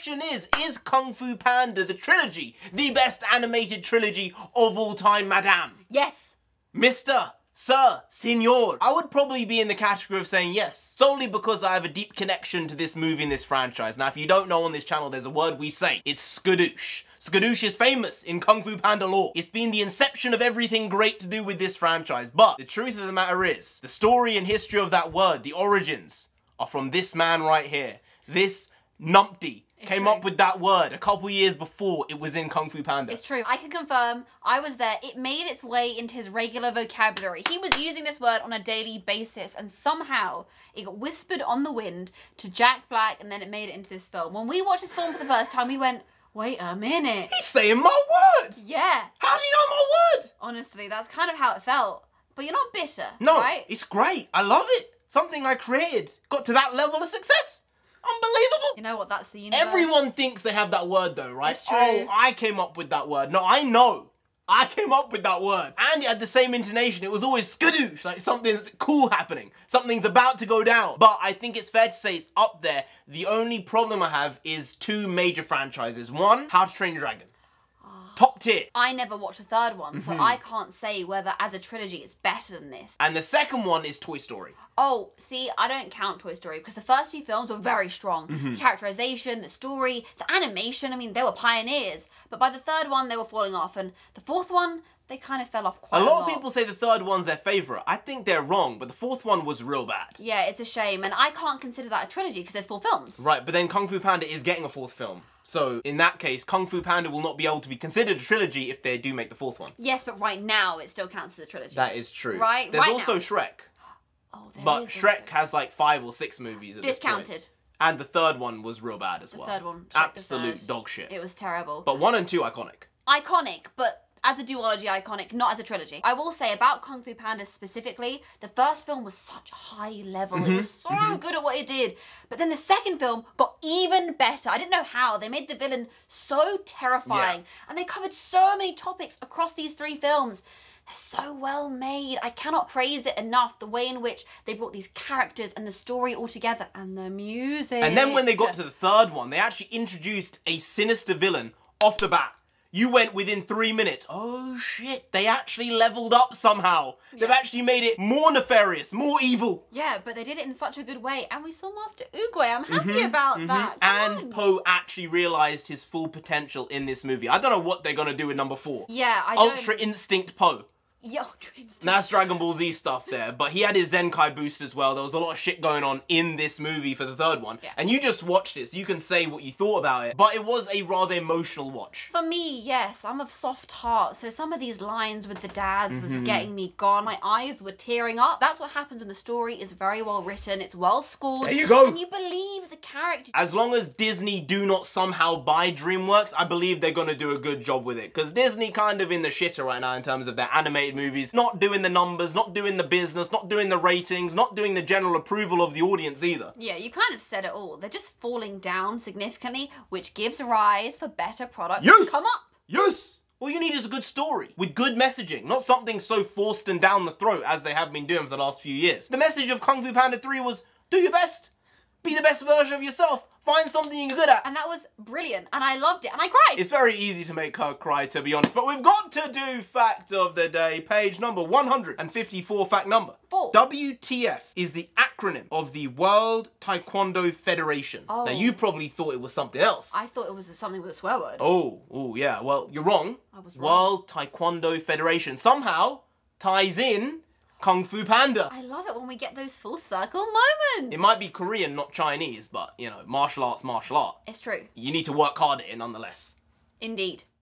question is Kung Fu Panda the trilogy the best animated trilogy of all time, madame? Yes. Mister, sir, senor. I would probably be in the category of saying yes, solely because I have a deep connection to this movie and this franchise. Now, if you don't know, on this channel, there's a word we say. It's Skadoosh. Skadoosh is famous in Kung Fu Panda lore. It's been the inception of everything great to do with this franchise, but the truth of the matter is, the story and history of that word, the origins, are from this man right here. This numpty came up with that word a couple years before it was in Kung Fu Panda. It's true. I can confirm, I was there. It made its way into his regular vocabulary. He was using this word on a daily basis, and somehow it got whispered on the wind to Jack Black, and then it made it into this film. When we watched this film for the first time, we went, wait a minute. He's saying my word! Yeah. How do you know my word? Honestly, that's kind of how it felt. But you're not bitter, no, right? It's great. I love it. Something I created got to that level of success. Unbelievable. You know what, that's the universe. Everyone thinks they have that word though, right? It's true. Oh, I came up with that word. No, I know. I came up with that word. And it had the same intonation. It was always skadoosh, like something's cool happening. Something's about to go down. But I think it's fair to say it's up there. The only problem I have is two major franchises. One, How to Train Your Dragon. Top tier. I never watched the third one, so I can't say whether as a trilogy it's better than this. And the second one is Toy Story. Oh, see, I don't count Toy Story because the first two films were very strong. The characterization, the story, the animation, I mean, they were pioneers. But by the third one, they were falling off. And the fourth one, they kind of fell off quite a lot. A lot of people say the third one's their favourite. I think they're wrong, but the fourth one was real bad. Yeah, it's a shame. And I can't consider that a trilogy because there's 4 films. Right, but then Kung Fu Panda is getting a 4th film. So, in that case, Kung Fu Panda will not be able to be considered a trilogy if they do make the 4th one. Yes, but right now it still counts as a trilogy. That is true. Right? There's also Shrek. Oh, there is. But Shrek has like 5 or 6 movies at this point. Discounted. And the 3rd one was real bad as well. The 3rd one. Absolute dog shit. It was terrible. But 1 and 2, iconic. Iconic, but as a duology, iconic, not as a trilogy. I will say about Kung Fu Panda specifically, the 1st film was such a high level. It was so good at what it did. But then the 2nd film got even better. I didn't know how. They made the villain so terrifying. Yeah. And they covered so many topics across these 3 films. They're so well made. I cannot praise it enough, the way in which they brought these characters and the story all together and the music. And then when they got to the 3rd one, they actually introduced a sinister villain off the bat. You went within 3 minutes. Oh shit, they actually leveled up somehow. Yeah. They've actually made it more nefarious, more evil. Yeah, but they did it in such a good way. And we saw Master Oogway. I'm happy about that. Come on. Poe actually realized his full potential in this movie. I don't know what they're gonna do with number 4. Yeah, I Ultra Instinct Poe. Yeah, Ultra Instinct. That's Dragon Ball Z stuff there. But he had his Zenkai boost as well. There was a lot of shit going on in this movie for the 3rd one. Yeah. And you just watched it, so you can say what you thought about it. But it was a rather emotional watch. For me, yes. I'm of soft heart. So some of these lines with the dads was getting me gone. My eyes were tearing up. That's what happens when the story is very well written. It's well scored. There you go. And you believe the character. As long as Disney do not somehow buy DreamWorks, I believe they're going to do a good job with it. Because Disney kind of in the shitter right now in terms of their animated movies, not doing the numbers, not doing the business, not doing the ratings, not doing the general approval of the audience either. Yeah, you kind of said it all. They're just falling down significantly, which gives rise for better products to come up. Yes! All you need is a good story with good messaging, not something so forced and down the throat as they have been doing for the last few years. The message of Kung Fu Panda 3 was, do your best. Be the best version of yourself. Find something you're good at. And that was brilliant, and I loved it, and I cried. It's very easy to make her cry, to be honest, but we've got to do fact of the day, page number 154, fact number 4. WTF is the acronym of the World Taekwondo Federation. Oh. Now, you probably thought it was something else. I thought it was something with a swear word. Oh, yeah, well, you're wrong. I was wrong. World Taekwondo Federation somehow ties in Kung Fu Panda. I love it when we get those full circle moments. It might be Korean, not Chinese, but, you know, martial art's martial art. It's true. You need to work hard at it nonetheless. Indeed.